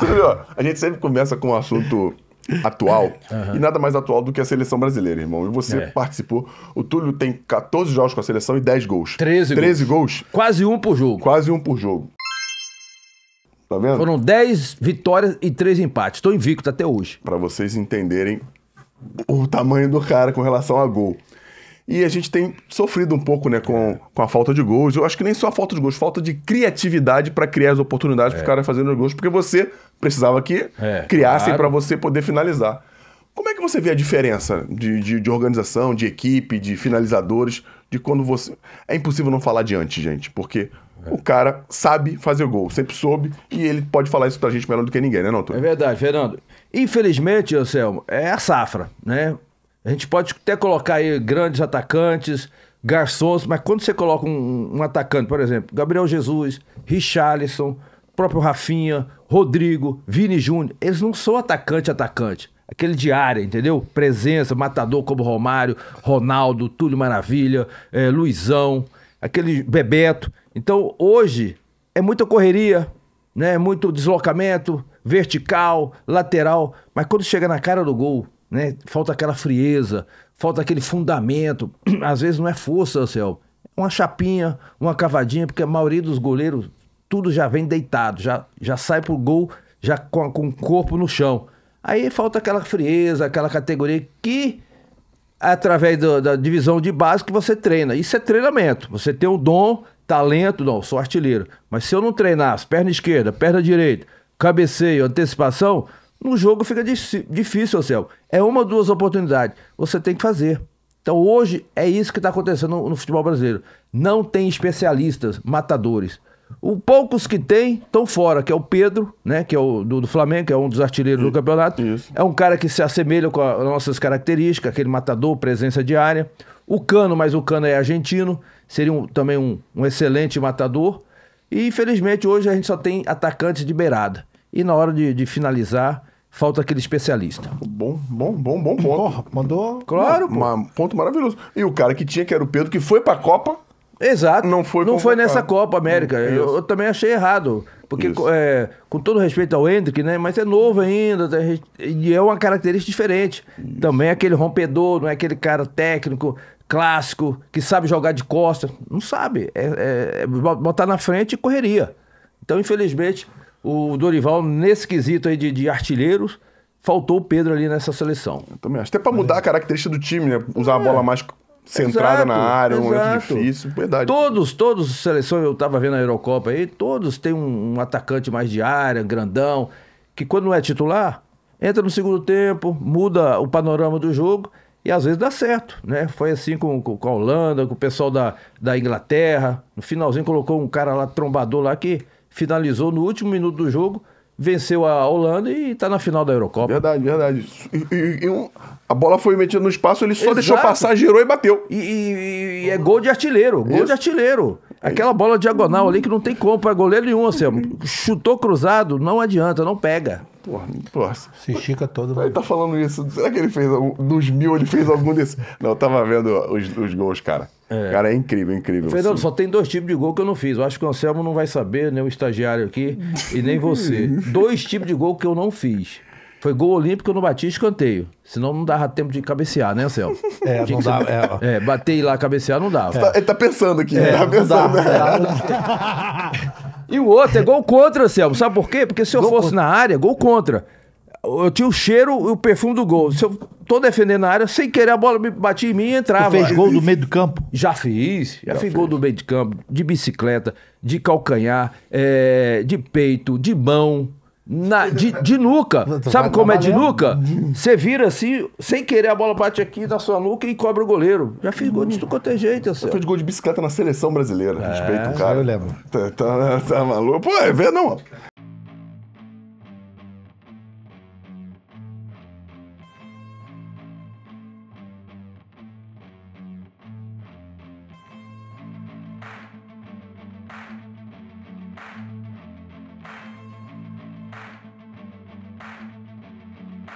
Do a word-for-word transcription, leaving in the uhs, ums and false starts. Túlio, a gente sempre começa com um assunto atual, uhum. e nada mais atual do que a seleção brasileira, irmão. E você é. participou. O Túlio tem quatorze jogos com a seleção e dez gols. treze, treze gols. gols. Quase um por jogo. Quase um por jogo. Tá vendo? Foram dez vitórias e três empates. Estou invicto até hoje. Para vocês entenderem o tamanho do cara com relação a gol. E a gente tem sofrido um pouco, né, com, com a falta de gols. Eu acho que nem só a falta de gols, falta de criatividade para criar as oportunidades é. para o cara fazendo os gols, porque você precisava que é, criassem claro. para você poder finalizar. Como é que você vê a diferença de, de, de organização, de equipe, de finalizadores, de quando você... É impossível não falar de antes, gente, porque... O cara sabe fazer gol, sempre soube, e ele pode falar isso pra gente melhor do que ninguém, né, não, Túlio? É verdade, Fernando. Infelizmente, Anselmo, é a safra, né? A gente pode até colocar aí grandes atacantes, garçons, mas quando você coloca um, um atacante, por exemplo, Gabriel Jesus, Richarlison, próprio Rafinha, Rodrigo, Vini Júnior, eles não são atacante-atacante. Aquele de área, entendeu? Presença, matador como Romário, Ronaldo, Túlio Maravilha, é, Luizão, aquele Bebeto. Então, hoje, é muita correria, né? Muito deslocamento, vertical, lateral. Mas quando chega na cara do gol, né? Falta aquela frieza, falta aquele fundamento. Às vezes não é força, Anselmo. Uma chapinha, uma cavadinha, porque a maioria dos goleiros, tudo já vem deitado. Já, já sai pro gol, já com, com o corpo no chão. Aí falta aquela frieza, aquela categoria que... através do, da divisão de base que você treina. Isso é treinamento. Você tem o dom, talento, não, sou artilheiro. Mas se eu não treinar as perna esquerda, perna direita, cabeceio, antecipação, no jogo fica difícil, Anselmo. É uma ou duas oportunidades. Você tem que fazer. Então hoje é isso que está acontecendo no, no futebol brasileiro. Não tem especialistas, matadores. O poucos que tem estão fora, que é o Pedro, né? Que é o do, do Flamengo, que é um dos artilheiros do campeonato. Isso. É um cara que se assemelha com as nossas características, aquele matador, presença de área. O Cano, mas o Cano é argentino, seria um, também um, um excelente matador. E infelizmente hoje a gente só tem atacantes de beirada. E na hora de, de finalizar, falta aquele especialista. Bom, bom, bom, bom ponto. Porra, mandou claro, um ponto maravilhoso. E o cara que tinha, que era o Pedro, que foi pra Copa... Exato, não foi, não foi nessa Copa América, eu, eu também achei errado, porque é, com todo respeito ao Endrick, né, mas é novo ainda, e é uma característica diferente, isso. Também é aquele rompedor, não é aquele cara técnico, clássico, que sabe jogar de costas, não sabe, é, é, é botar na frente e correria. Então infelizmente o Dorival nesse quesito aí de, de artilheiros, faltou o Pedro ali nessa seleção. Eu também acho, até pra mudar a característica do time, né, usar é. a bola mais... centrada exato, na área, um momento difícil, verdade. Todos, todos, as seleções, eu tava vendo a Eurocopa aí, todos tem um, um atacante mais de área, grandão, que quando não é titular, entra no segundo tempo, muda o panorama do jogo e às vezes dá certo, né? Foi assim com, com, com a Holanda, com o pessoal da, da Inglaterra, no finalzinho colocou um cara lá, trombador lá, que finalizou no último minuto do jogo, venceu a Holanda e tá na final da Eurocopa. Verdade, verdade. E, e, e um, a bola foi metida no espaço, ele só exato. Deixou passar, girou e bateu. E, e, e é gol de artilheiro, gol isso. de artilheiro. Aquela bola diagonal ali que não tem como pra goleiro nenhum, assim, chutou cruzado, não adianta, não pega. Porra, porra. Se estica todo. Ele tá falando isso, será que ele fez algum, dos mil ele fez algum desses? Não, eu tava vendo os, os gols, cara. É. Cara, é incrível, incrível. Fernando, assim. Só tem dois tipos de gol que eu não fiz. Eu acho que o Anselmo não vai saber, nem o estagiário aqui, e nem você. Dois tipos de gol que eu não fiz. Foi gol olímpico, eu não bati escanteio. Senão não dava tempo de cabecear, né, Anselmo? É, não dava. Ser... É, é bater lá, cabecear, não dava. É. Ele tá pensando aqui, é, ele tá pensando. Não dá, não dá. E o outro é gol contra, Anselmo. Sabe por quê? Porque se eu gol fosse contra. Na área, gol contra. Eu tinha o cheiro e o perfume do gol. Se eu tô defendendo a área, sem querer a bola batia em mim e entrava. Você fez gol do meio do campo? Já fiz. Já, já fiz gol do meio de campo, de bicicleta, de calcanhar, é, de peito, de mão, na, de, de nuca. Sabe como é de nuca? Você vira assim, sem querer a bola bate aqui na sua nuca e cobra o goleiro. Já fiz gol de tudo quanto é jeito. Eu fiz gol de bicicleta na seleção brasileira. É, respeito o cara. Eu lembro. Tá, tá, tá maluco? Pô, é ver não.